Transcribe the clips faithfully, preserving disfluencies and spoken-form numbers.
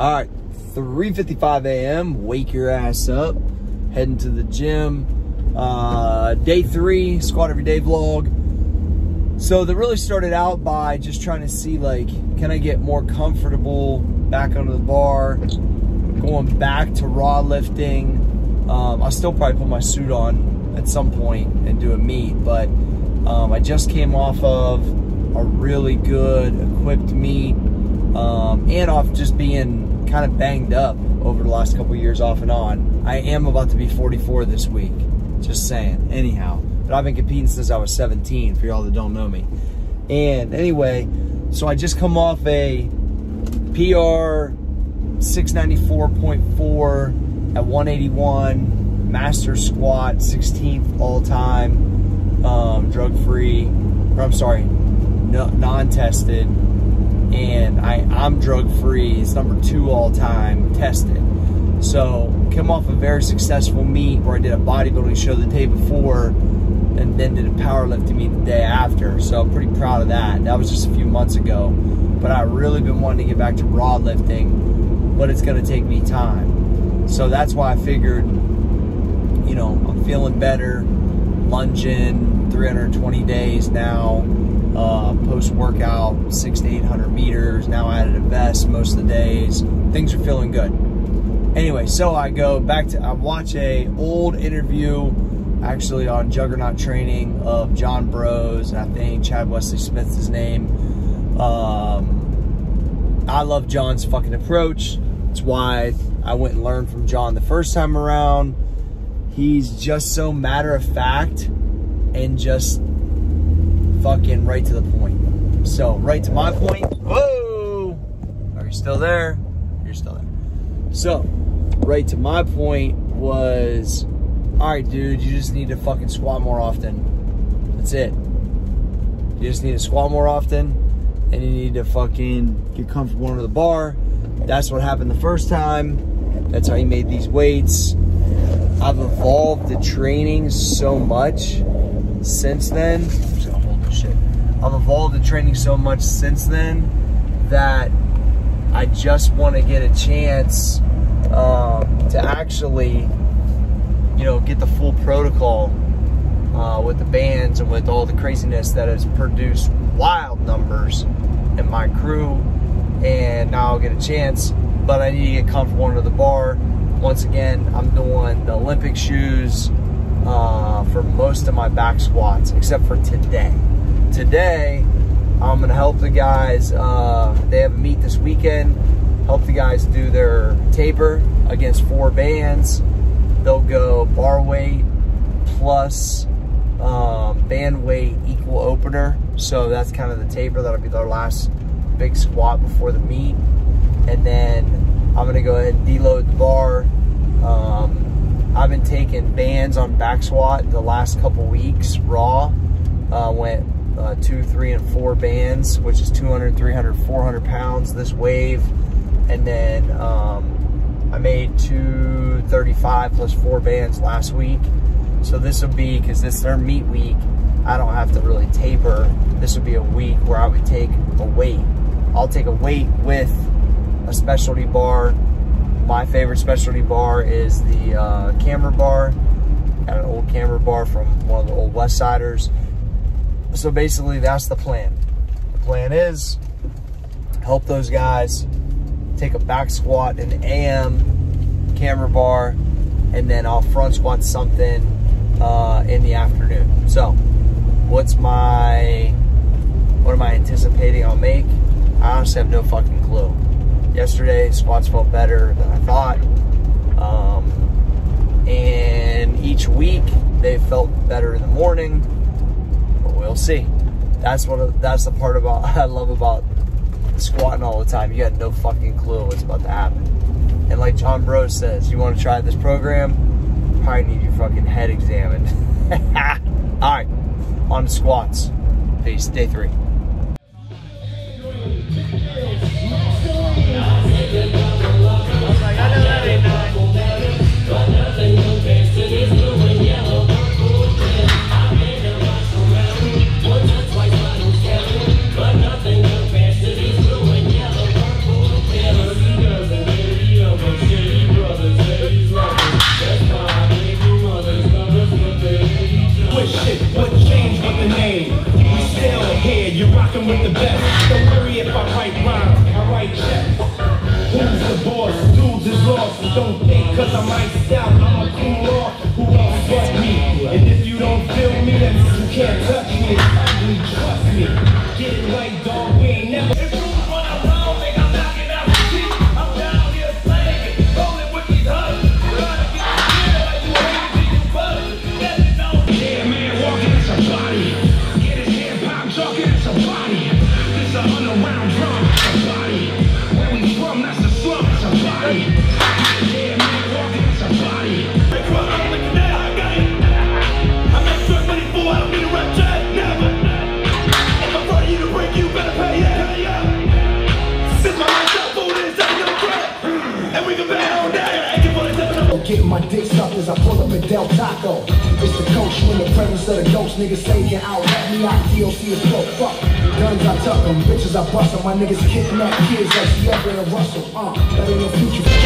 All right, three fifty-five a m Wake your ass up. Heading to the gym. Uh, day three, squat every day vlog. So that really started out by just trying to see, like, can I get more comfortable back under the bar, going back to raw lifting. Um, I'll still probably put my suit on at some point and do a meet, but um, I just came off of a really good equipped meet, um, and off just being kind of banged up over the last couple of years off and on. I am about to be forty-four this week, just saying, anyhow. But I've been competing since I was seventeen, for y'all that don't know me. And anyway, so I just come off a P R six ninety-four point four, at one eighty-one, master squat, sixteenth all time, um, drug free, or I'm sorry, no, non-tested, and I, I'm drug free, it's number two all time, tested. So, come off a very successful meet where I did a bodybuilding show the day before, and then did a powerlifting meet the day after, so I'm pretty proud of that. That was just a few months ago, but I've really been wanting to get back to raw lifting, but it's gonna take me time. So that's why I figured, you know, I'm feeling better, lunging three hundred twenty days now, uh, post-workout, six to eight hundred meters, now I added a vest most of the days, things are feeling good. Anyway, so I go back to, I watch a old interview, actually on Juggernaut Training, of John Broz, and I think Chad Wesley Smith's his name. Um, I love John's fucking approach. It's why I went and learned from John the first time around. He's just so matter of fact and just fucking right to the point. So right to my point. Whoa! Are you still there? You're still there. So right to my point was, all right, dude, you just need to fucking squat more often. That's it. You just need to squat more often, and you need to fucking get comfortable under the bar. That's what happened the first time. That's how he made these weights. I've evolved the training so much since then. I'm just gonna hold this shit. I've evolved the training so much since then that I just want to get a chance um, to actually, you know, get the full protocol uh, with the bands and with all the craziness that has produced wild numbers in my crew. And now I'll get a chance, but I need to get comfortable under the bar. Once again, I'm doing the Olympic shoes uh, for most of my back squats, except for today. Today, I'm gonna help the guys, uh, they have a meet this weekend, help the guys do their taper against four bands. They'll go bar weight plus um, band weight equal opener. So that's kind of the taper, that'll be their last big squat before the meet, and then I'm gonna go ahead and deload the bar. Um, I've been taking bands on back squat the last couple weeks raw. Uh, went uh, two, three, and four bands, which is two hundred, three hundred, four hundred pounds this wave, and then um, I made two thirty-five plus four bands last week. So this will be, because this is their meet week, I don't have to really taper. This would be a week where I would take a weight. I'll take a weight with a specialty bar. My favorite specialty bar is the uh, camera bar. Got an old camera bar from one of the old West Siders. So basically that's the plan. The plan is help those guys take a back squat in the A M camera bar, and then I'll front squat something uh, in the afternoon. So what's my, what am I anticipating I'll make? I honestly have no fucking clue. Yesterday, squats felt better than I thought. Um, and each week, they felt better in the morning. But we'll see. That's what. That's the part about I love about squatting all the time. You got no fucking clue what's about to happen. And like John Broz says, you want to try this program? You probably need your fucking head examined. All right, on to squats. Peace. Day three. But nothing compares to these blue and yellow, purple pills. cause I'm iced out, I'm a cool off. Who won't fuck me? And if you don't feel me, then you can't touch me. It's ugly, trust me. Get it right, dog, we ain't never. If you run around, they got knocking out the teeth. I'm down here slanging, rolling with these hugs. Trying to get scared like you ain't been you buzzed. That's it, no. Yeah, man, walking at somebody. Get his hand popped, talking at somebody. This a hundred round drum, somebody. Where we from, that's the slum, somebody. Getting my dick sucked as I pull up at Del Taco. It's the coach when the presence of the ghost. Niggas say they out at me, out D O C is broke, fuck. Guns I tuck them, bitches I bust them. My niggas kidnap kids like Tyler and Russell. Uh, that ain't no future for you.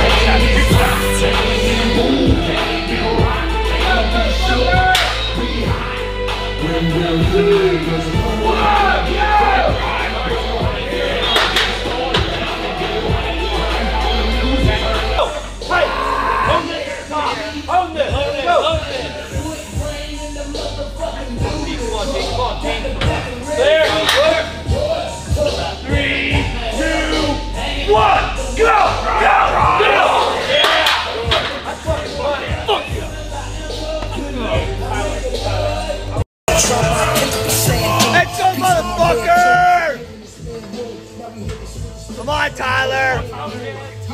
Come on, Tyler.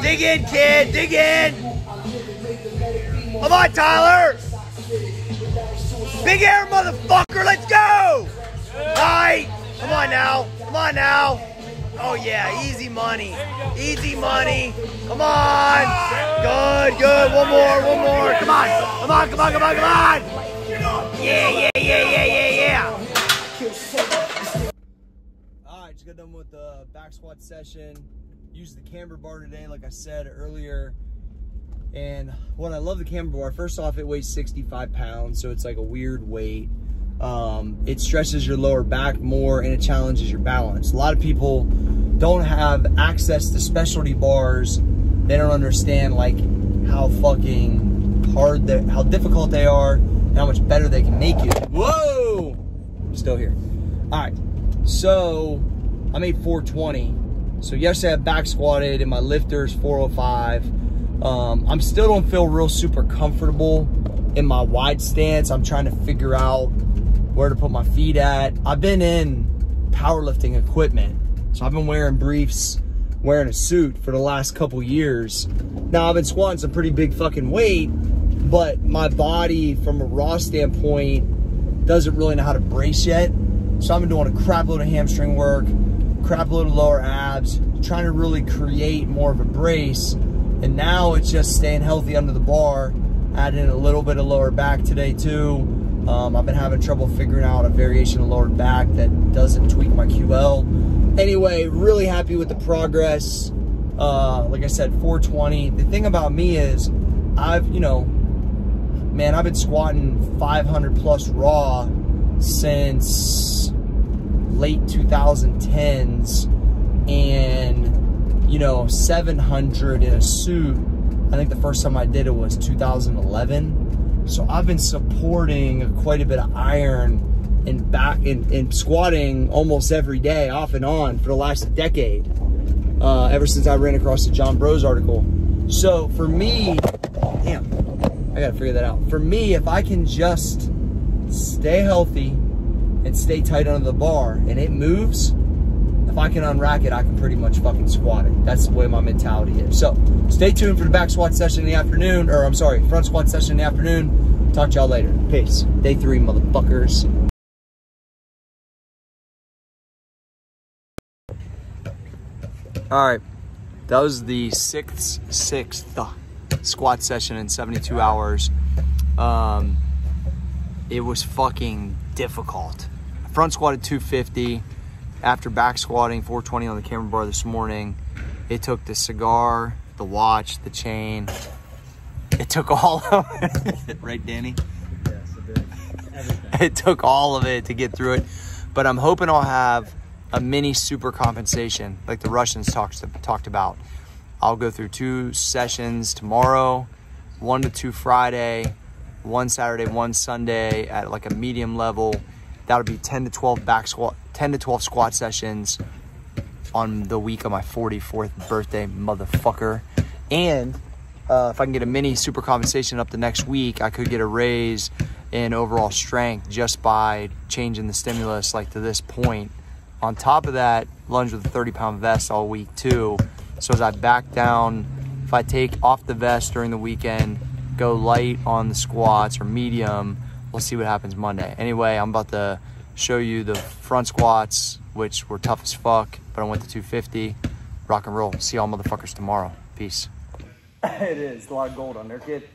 Dig in, kid. Dig in. Come on, Tyler. Big air, motherfucker. Let's go. All right. Come on now. Come on now. Oh, yeah. Easy money. Easy money. Come on. Good, good. One more, one more. Come on. Come on, come on, come on, come on. Yeah, yeah, yeah, yeah, yeah, yeah. Just got done with the back squat session. Used the camber bar today, like I said earlier. And what I love the camber bar, first off, it weighs sixty-five pounds, so it's like a weird weight. Um, it stretches your lower back more and it challenges your balance. A lot of people don't have access to specialty bars. They don't understand like how fucking hard, they, how difficult they are and how much better they can make you. Whoa! Still here. All right, so I made four twenty. So yesterday I back squatted and my lifter's four oh five. Um, I'm still don't feel real super comfortable in my wide stance. I'm trying to figure out where to put my feet at. I've been in powerlifting equipment. So I've been wearing briefs, wearing a suit for the last couple years. Now I've been squatting some pretty big fucking weight, but my body from a raw standpoint doesn't really know how to brace yet. So I've been doing a crap load of hamstring work, crap load of lower abs, trying to really create more of a brace. And now it's just staying healthy under the bar, adding a little bit of lower back today too. Um, I've been having trouble figuring out a variation of lower back that doesn't tweak my Q L. Anyway, really happy with the progress. Uh, like I said, four twenty. The thing about me is I've, you know, man, I've been squatting five hundred plus raw since late two thousand tens, and you know, seven hundred in a suit. I think the first time I did it was two thousand eleven. So I've been supporting quite a bit of iron and back in, in squatting almost every day, off and on, for the last decade, uh, ever since I ran across the John Broz article. So for me, damn, I gotta figure that out. For me, if I can just stay healthy and stay tight under the bar and it moves, if I can unrack it, I can pretty much fucking squat it. That's the way my mentality is. So stay tuned for the back squat session in the afternoon, or I'm sorry, front squat session in the afternoon. Talk to y'all later. Peace. Day three, motherfuckers. All right, that was the sixth sixth uh, squat session in seventy-two hours. um It was fucking difficult. Front squatted two fifty after back squatting four twenty on the camera bar this morning. It took the cigar, the watch, the chain. It took all of it. Right, Danny? Yes, it did. Everything. It took all of it to get through it. But I'm hoping I'll have a mini super compensation like the Russians talked, talked about. I'll go through two sessions tomorrow. one to two Friday, one Saturday, one Sunday at like a medium level. That would be ten to twelve back squat, ten to twelve squat sessions on the week of my forty-fourth birthday, motherfucker. And uh, if I can get a mini super compensation up the next week, I could get a raise in overall strength just by changing the stimulus like to this point. On top of that, lunge with a thirty pound vest all week too. So as I back down, if I take off the vest during the weekend, go light on the squats or medium, we'll see what happens Monday. Anyway, I'm about to show you the front squats, which were tough as fuck, but I went to two fifty. Rock and roll. See y'all motherfuckers tomorrow. Peace. It is a lot of gold on there, kid.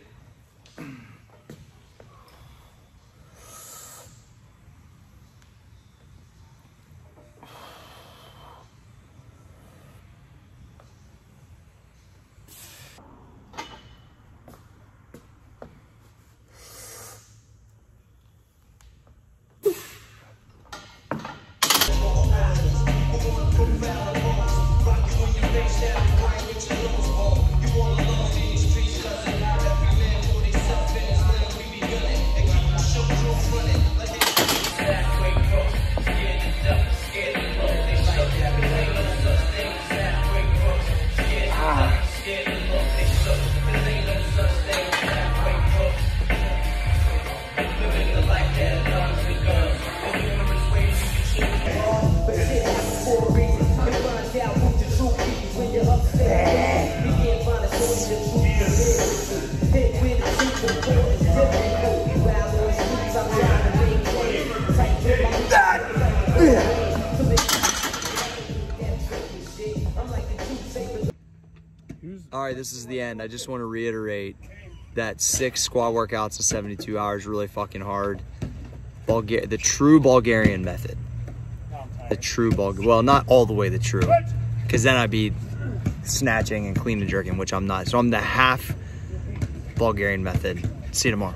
All right, this is the end. I just want to reiterate that six squat workouts of seventy-two hours, really fucking hard. Bulga- the true Bulgarian method. The true Bulgarian, well, not all the way the true, because then I'd be snatching and clean and jerking, which I'm not. So I'm the half Bulgarian method. See you tomorrow.